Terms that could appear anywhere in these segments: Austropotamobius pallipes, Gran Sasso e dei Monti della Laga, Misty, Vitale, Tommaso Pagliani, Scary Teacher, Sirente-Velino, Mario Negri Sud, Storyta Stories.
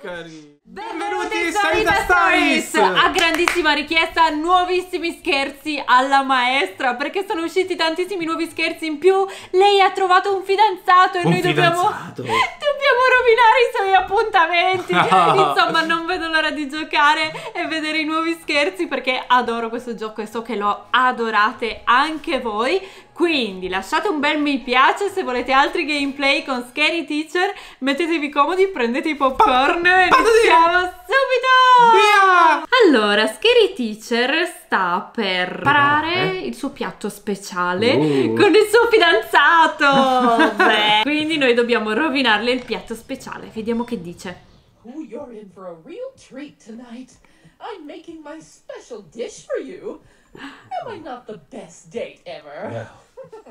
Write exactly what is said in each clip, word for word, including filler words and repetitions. cari. Benvenuti in Storyta Stories. A grandissima richiesta, nuovissimi scherzi alla maestra, perché sono usciti tantissimi nuovi scherzi in più. Lei ha trovato un fidanzato e un noi fidanzato. dobbiamo dobbiamo rovinare i suoi appuntamenti. Insomma, non vedo l'ora di giocare e vedere i nuovi scherzi, perché adoro questo gioco e so che lo adorate anche voi. Quindi lasciate un bel mi piace se volete altri gameplay con Scary Teacher, mettetevi comodi, prendete i popcorn pa e iniziamo subito! Via! Allora, Scary Teacher sta per preparare il suo piatto speciale uh. con il suo fidanzato! Beh, quindi noi dobbiamo rovinarle il piatto speciale, vediamo che dice. Oh, you're in for a real treat tonight. I'm making my special dish for you. Am I not the best date ever? Yeah.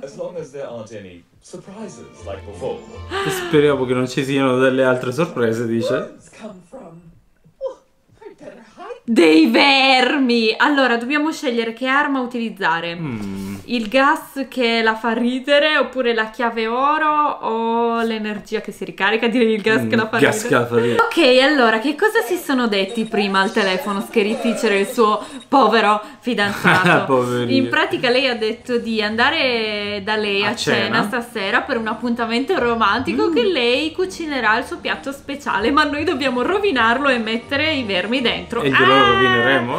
As long as there aren't any surprises like before. Speriamo che non ci siano delle altre sorprese, dice. Dei vermi! Allora, dobbiamo scegliere che arma utilizzare. Mm. Il gas che la fa ridere, oppure la chiave oro, o l'energia che si ricarica. Direi il gas mm, che la fa gas ridere. Che la fa ridere. Ok, allora, che cosa si sono detti prima al telefono Scary Teacher e il suo povero fidanzato? In pratica lei ha detto di andare da lei a, a cena. cena stasera per un appuntamento romantico mm. che lei cucinerà il suo piatto speciale, ma noi dobbiamo rovinarlo e mettere i vermi dentro. E glielo ah, rovineremo.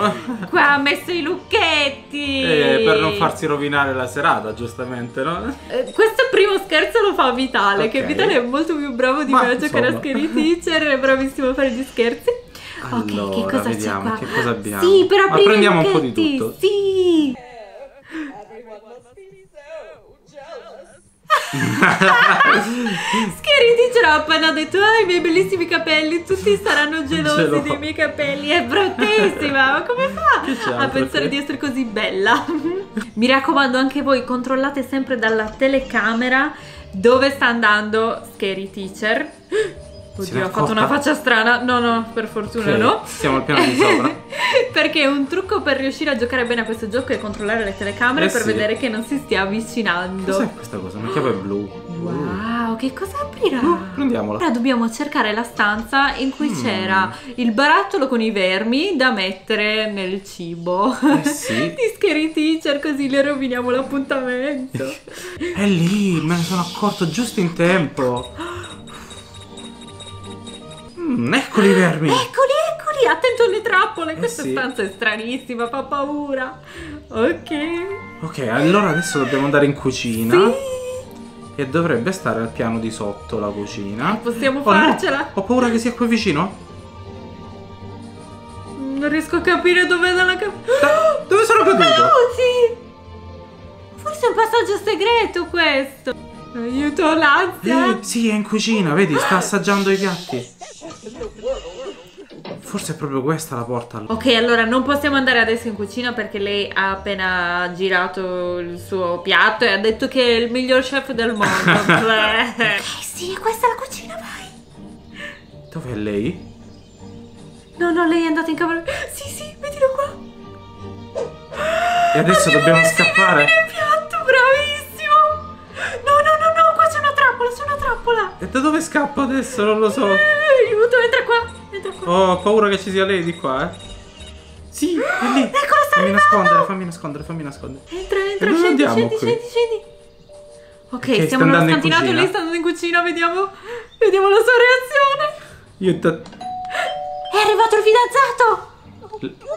Qua ha messo i lucchetti. Eh, per non farsi rovinare la serata, giustamente, no? Eh, questo primo scherzo lo fa Vitale, okay. Che Vitale è molto più bravo di Ma, me a giocare insomma. a Scary Teacher, è bravissimo a fare gli scherzi. Allora, ok, che cosa c'è qua? Che cosa abbiamo? Sì, per aprire Ma prendiamo un po' di tutto. Sì! Scary Teacher ha appena detto: ah, i miei bellissimi capelli, tutti saranno gelosi dei miei capelli. È bruttissima, ma come fa a pensare che... di essere così bella? Mi raccomando, anche voi controllate sempre dalla telecamera dove sta andando Scary Teacher. Oddio, ha fatto una faccia strana. No, no, per fortuna okay. no. Siamo al piano di sopra. Perché un trucco per riuscire a giocare bene a questo gioco è controllare le telecamere eh per sì. vedere che non si stia avvicinando. Cos'è questa cosa? Una chiave blu. Wow, che cosa aprirà? Uh, prendiamola. Ora dobbiamo cercare la stanza in cui mm. c'era il barattolo con i vermi da mettere nel cibo. Eh sì. Di Scary Teacher, così le roviniamo l'appuntamento. È lì, me ne sono accorto giusto in tempo. Mm, eccoli i vermi! Eccoli, eccoli! Attento alle trappole! Eh Questa sì. stanza è stranissima, fa paura! Ok. Ok, allora adesso dobbiamo andare in cucina. Sì. E dovrebbe stare al piano di sotto la cucina. Possiamo oh, farcela! No. Ho paura che sia qui vicino. Non riesco a capire dove è la caduta. Dove sono caduto? Sì. Forse è un passaggio segreto questo! Aiuto l'ansia! Eh, sì, è in cucina, vedi, sta assaggiando i piatti. Forse è proprio questa la porta. Ok, allora non possiamo andare adesso in cucina perché lei ha appena girato il suo piatto e ha detto che è il miglior chef del mondo. Ok, sì, è questa la cucina, vai. Dov'è lei? No, no, lei è andata in camera. Sì, sì, mettilo qua. E adesso Abbiamo dobbiamo scappare. E da dove scappo adesso? Non lo so. Eh, aiuto, entra qua, entra qua. Oh, ho paura che ci sia lei di qua, eh. Sì, è lì. Eccolo, sta arrivando. Fammi nascondere, fammi nascondere, fammi nascondere. Entra, entra, scendi, scendi, scendi, scendi. Ok, okay stiamo nello scantinato, lei sta andando in cucina, vediamo. Vediamo la sua reazione. Io te... È arrivato il fidanzato.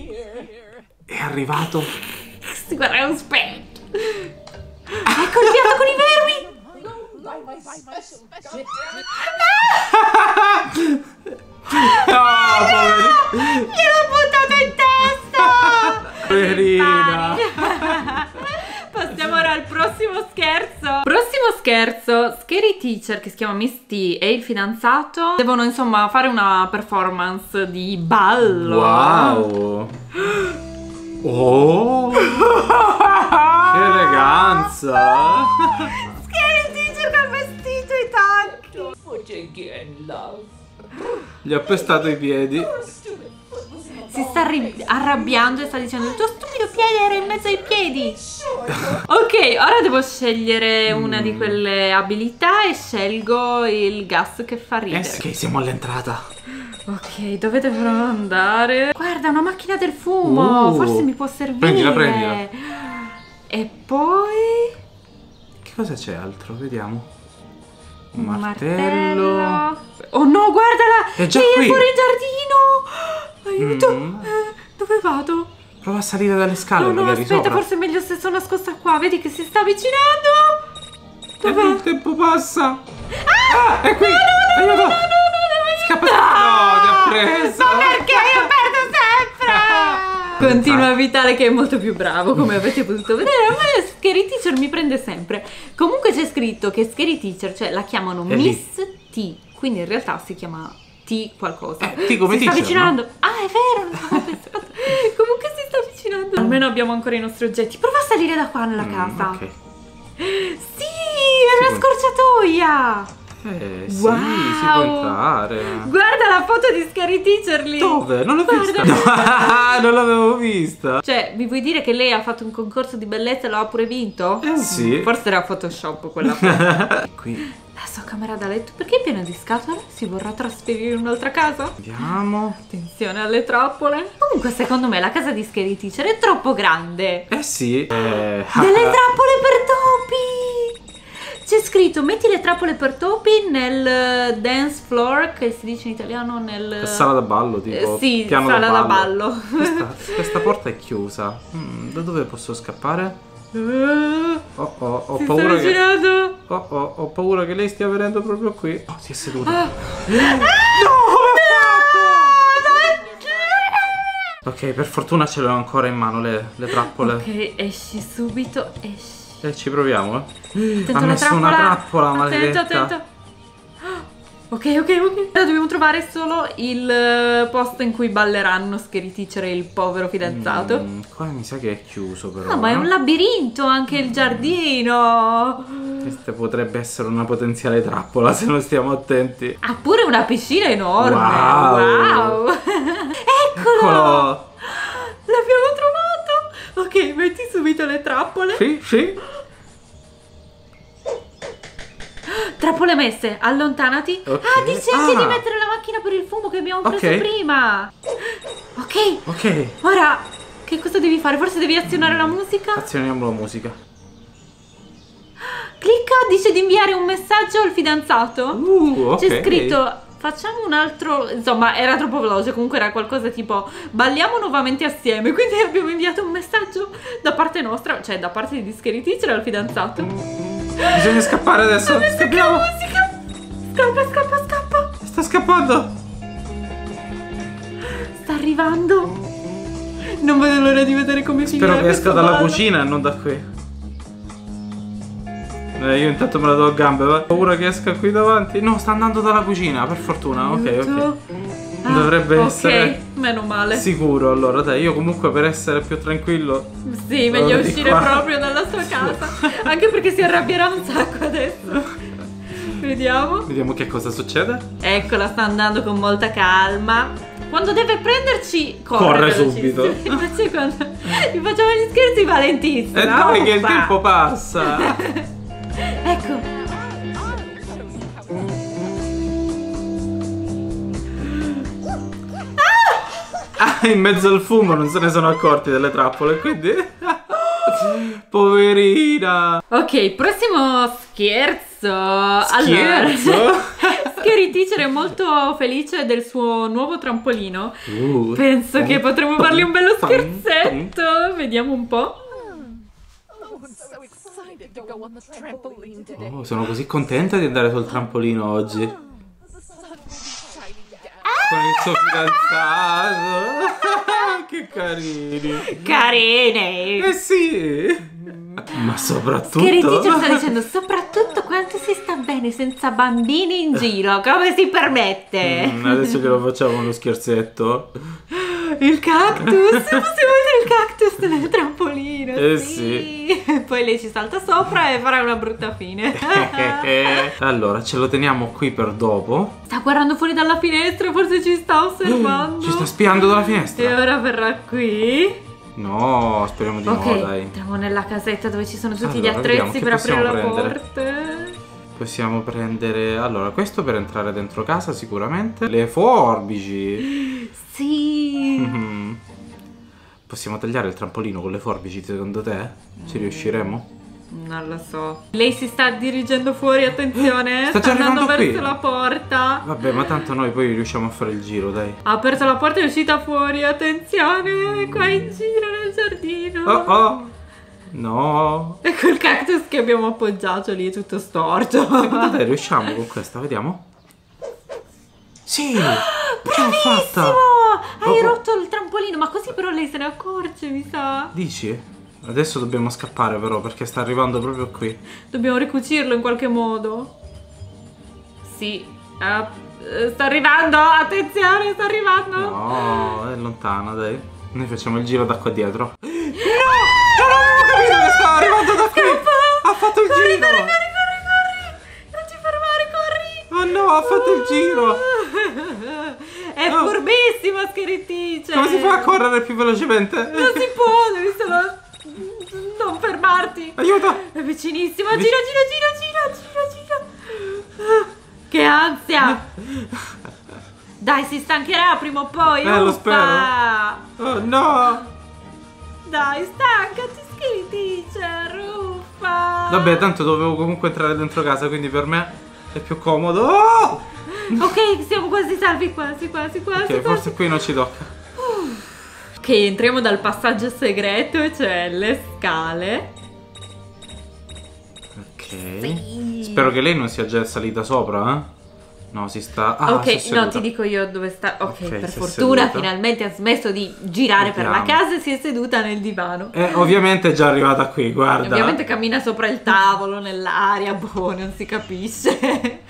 L è arrivato. Si guarda, è un spento. Ecco il piatto con i vermi. Gliel'ho buttato in testa! Poverina! Passiamo ora al prossimo scherzo. Prossimo scherzo, Scary Teacher, che si chiama Misty, e il fidanzato devono insomma fare una performance di ballo. Wow! Oh! Che eleganza! Scary Teacher che ha vestito i tacchi! Gli ha pestato i piedi. Si sta arrabbiando e sta dicendo: il tuo stupido piede piede era in mezzo ai piedi. Ok, ora devo scegliere una di quelle abilità e scelgo il gas che fa ridere. Ok, siamo all'entrata. Ok, dove dovrò andare? Guarda, una macchina del fumo, uh, forse mi può servire. Prendila, prendila. E poi... che cosa c'è altro? Vediamo. Un martello. martello. Oh no, guardala! È già Ehi, qui! È fuori in giardino! Aiuto! Mm. Eh, dove vado? Prova a salire dalle scale. No, no, aspetta, sopra. Forse è meglio se sono nascosta qua. Vedi che si sta avvicinando! Dov'è? Il tempo passa! Ah! ah è qui! No, no, no, no, no, no, no, Scappa! No, ti ha preso! Ma perché io perdo sempre! Continua a Vitale, che è molto più bravo, come avete potuto vedere. Ma Scary Teacher mi prende sempre. Comunque c'è scritto che Scary Teacher, cioè la chiamano è Miss lì. T, quindi in realtà si chiama T qualcosa. Eh, T come si teacher, sta avvicinando. No? Ah, è vero, non l'avevo pensato. Comunque si sta avvicinando. Almeno abbiamo ancora i nostri oggetti. Prova a salire da qua nella casa. Mm, okay. Sì, è una scorciatoia. Eh, wow. Sì, si può entrare. Guarda la foto di Scary Teacher lì. Dove? Non l'ho vista. No, non l'avevo vista. Cioè, mi vuoi dire che lei ha fatto un concorso di bellezza e lo ha pure vinto? Eh sì. Forse era Photoshop quella foto. Qui. La sua camera da letto. Perché è piena di scatole? Si vorrà trasferire in un'altra casa? Andiamo. Attenzione alle trappole. Comunque, secondo me la casa di Scary Teacher è troppo grande. Eh sì. Eh. Delle trappole per topi. C'è scritto metti le trappole per topi nel dance floor, che si dice in italiano nel... sala da ballo, tipo. Eh, sì, piano sala da ballo. Da ballo. Questa, questa porta è chiusa. Mm, da dove posso scappare? Oh, oh, ho, paura che... oh, oh, ho paura che lei stia venendo proprio qui. Oh, si è seduta. Ah. No! Ok, per fortuna ce l'ho ancora in mano le, le trappole. Ok, esci subito, esci. E ci proviamo, eh. Ha messo una trappola, maledetta. Attento, attento. Ok, ok, ok. Allora dobbiamo trovare solo il posto in cui balleranno Scary Teacher e il povero fidanzato. Mm, qua mi sa che è chiuso però. No, ma è un labirinto anche il giardino. Questa potrebbe essere una potenziale trappola se non stiamo attenti. Ha pure una piscina enorme. Wow, wow. Eccolo. Eccolo. L'abbiamo trovato. Ok, metti subito le trappole. Sì, sì. Trappole messe, allontanati. Okay. Ah, dice anche ah. di mettere la macchina per il fumo che abbiamo preso okay. prima. Ok. Ok. Ora, che cosa devi fare? Forse devi azionare mm. la musica? Azioniamo la musica. Clicca, dice di inviare un messaggio al fidanzato. Uh, okay. C'è scritto... facciamo un altro, insomma era troppo veloce, comunque era qualcosa tipo balliamo nuovamente assieme, quindi abbiamo inviato un messaggio da parte nostra, cioè da parte di Scary Teacher al fidanzato. Bisogna scappare adesso. Scappiamo. Scappa, scappa, scappa. Sta scappando. Sta arrivando. Non vedo l'ora di vedere come finirà. Spero che esca dalla cucina e non da qui. Eh, io intanto me la do a gambe, ho paura che esca qui davanti. No, sta andando dalla cucina, per fortuna. Ok, ok. Ah, dovrebbe okay. essere meno male. Sicuro, allora dai, io comunque per essere più tranquillo. Sì, meglio uscire qua. Proprio dalla sua casa. Anche perché si arrabbierà un sacco adesso. Vediamo. Vediamo che cosa succede. Eccola, sta andando con molta calma. Quando deve prenderci, corre, corre subito. Invece quando mi facciamo gli scherzi valentissimi. E eh no, dai che il tempo passa. Ecco. Ah! Ah, in mezzo al fumo non se ne sono accorti delle trappole, quindi... poverina. Ok, prossimo scherzo. Scherzo? Allora, Scary Teacher è molto felice del suo nuovo trampolino. uh, Penso tom, che potremmo tom, fargli un bello tom, scherzetto tom. Vediamo un po'. Oh, sono così contenta di andare sul trampolino oggi. Ah! Con il suo fidanzato. Che carini. Carini. Eh sì. Ma soprattutto Scary Teacher sta dicendo soprattutto quanto si sta bene senza bambini in giro. Come si permette? mm, Adesso che lo facciamo uno scherzetto. Il cactus. Possiamo vedere il cactus nel trampolino. Eh sì. sì. Poi lei ci salta sopra e farà una brutta fine. Allora ce lo teniamo qui per dopo. Sta guardando fuori dalla finestra. Forse ci sta osservando. Ci sta spiando dalla finestra. E ora verrà qui. No, speriamo di okay, no, dai. Entriamo nella casetta dove ci sono tutti allora, gli attrezzi per aprire la prendere? porta. Possiamo prendere... Allora, questo per entrare dentro casa sicuramente. Le forbici. Sì. Possiamo tagliare il trampolino con le forbici, secondo te? Ci riusciremo? Non lo so. Lei si sta dirigendo fuori, attenzione. Sta, sta andando verso qui. la porta. Vabbè, ma tanto noi poi riusciamo a fare il giro, dai. Ha aperto la porta e è uscita fuori, attenzione. Qua in giro nel giardino. Oh oh. No. E quel cactus che abbiamo appoggiato lì è tutto storto. Secondo te riusciamo con questa? Vediamo. Sì. Bravissimo. Fatta. Hai oh, rotto il trampolino. Ma così però lei se ne accorge, mi sa. Dici? Adesso dobbiamo scappare però, perché sta arrivando proprio qui. Dobbiamo ricucirlo in qualche modo. Sì. uh, Sta arrivando, attenzione, sta arrivando. No, è lontana, dai. Noi facciamo il giro da qua dietro. No, non avevo capito che stava arrivando da qui. Ha fatto il giro. Corri, corri, corri, non ti fermare, corri. Oh no, ha fatto il giro. È oh. furbissimo, Scary Teacher. Come si fa a correre più velocemente? Non si può, devi solo... non fermarti. Aiuto. È vicinissimo. Gira, gira, gira, gira, gira. Che ansia. Dai, si stancherà prima o poi. Eh, lo spero. Oh no. Dai, stancati, Scary Teacher. Ruffa. Vabbè, tanto dovevo comunque entrare dentro casa, quindi per me è più comodo. Oh! Ok, siamo quasi salvi, quasi, quasi, quasi. Ok, quasi. Forse qui non ci tocca. Ok, entriamo dal passaggio segreto, cioè le scale. Ok. Sì. Spero che lei non sia già salita sopra, eh? No, si sta... Ah, ok, no, ti dico io dove sta... Ok, okay per fortuna seduta. finalmente ha smesso di girare Mettiamo. per la casa e si è seduta nel divano. Eh, ovviamente è già arrivata qui, guarda. Ovviamente cammina sopra il tavolo, nell'aria, boh, non si capisce. Eh,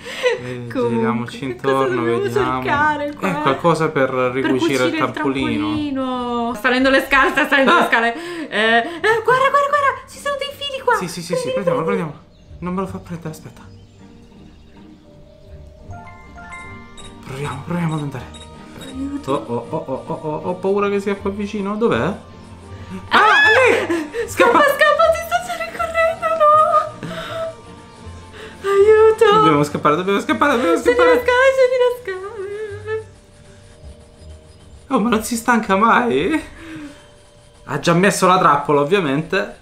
giriamoci intorno, vediamo. Cercare, qua? Eh, qualcosa per ricucire il trampolino. il trampolino. Sta salendo le scale, sta salendo ah. le scale. Eh, eh, guarda, guarda, guarda, ci sono dei fili qua. Sì, sì, sì, sì, prendiamolo, prendiamolo. Non me lo fa prendere, aspetta. Proviamo, proviamo ad andare. Aiuto. Oh, oh, oh, oh, oh, ho paura che sia qua vicino. Dov'è? Ah, ah, lì! Scappa, scappa, ti sto ricorrendo, no! Aiuto! Dobbiamo scappare, dobbiamo scappare, dobbiamo scappare! Scegli la scala, scegli la scala! Oh, ma non si stanca mai? Ha già messo la trappola, ovviamente.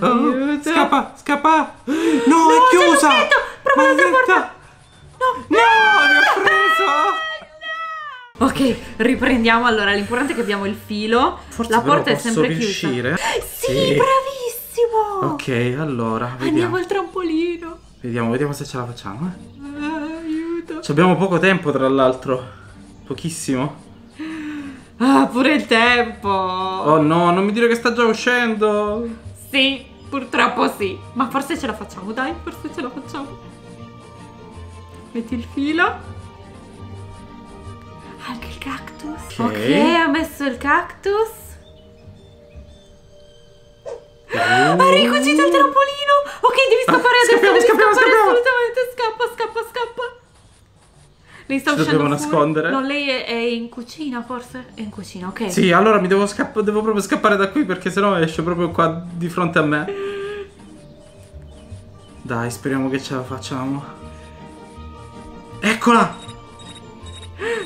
Aiuto! Oh, scappa, scappa! No, no è chiusa! Prova l'altra porta! No! No! no! Ok, riprendiamo allora, l'importante è che abbiamo il filo. Forse la porta è sempre riuscire. chiusa. Sì, sì, bravissimo. Ok, allora vediamo. Andiamo al trampolino. Vediamo, vediamo se ce la facciamo, eh. ah, Aiuto. Ci abbiamo poco tempo, tra l'altro. Pochissimo. Ah, pure il tempo. Oh no, non mi dire che sta già uscendo. Sì, purtroppo sì. Ma forse ce la facciamo, dai, forse ce la facciamo. Metti il filo. Anche il cactus. Okay. Ok, ha messo il cactus. Oh. Ha ricucito il trampolino. Ok, devi scappare ah, adesso. Scappiamo, devi scappiamo, scappare scappiamo. assolutamente. Scappa, scappa, scappa. Lei sta Ci uscendo dobbiamo fuori. nascondere. No, lei è, è in cucina, forse? È in cucina, ok. Sì, allora mi devo, scappa, devo proprio scappare da qui, perché sennò esce proprio qua di fronte a me. Dai, speriamo che ce la facciamo. Eccola!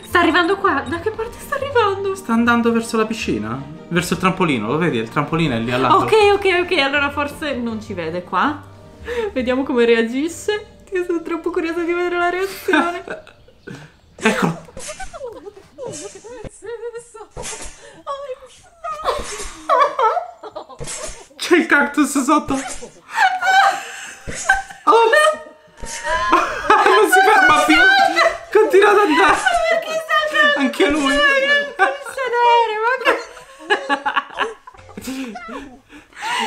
Sta arrivando qua, da che parte sta arrivando? Sta andando verso la piscina, verso il trampolino, lo vedi? Il trampolino è lì all'altro. Ok, ok, ok, allora forse non ci vede qua. Vediamo come reagisce. Io sono troppo curiosa di vedere la reazione. Eccolo. C'è il cactus sotto. Oh no! Non si ferma più. Continua ad andare. Anche lui.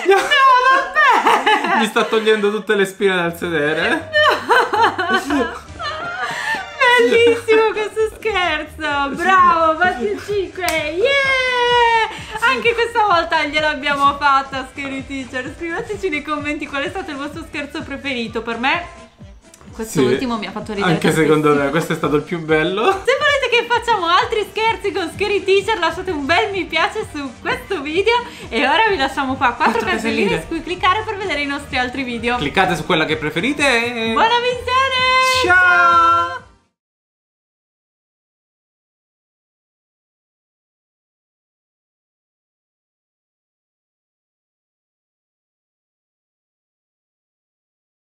No, vabbè. Mi sta togliendo tutte le spine dal sedere. No. Bellissimo questo scherzo. Bravo, fatti il cinque. Yeah! Anche questa volta gliel'abbiamo fatta, Scary Teacher. Scriveteci nei commenti qual è stato il vostro scherzo preferito. Per me questo sì, ultimo mi ha fatto ridere. Anche secondo me questo è stato il più bello. Se volete che che facciamo altri scherzi con Scary Teacher, lasciate un bel mi piace su questo video e ora vi lasciamo qua quattro caselline su cui cliccare per vedere i nostri altri video. Cliccate su quella che preferite e buona visione! Ciao!